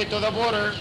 hit to the border.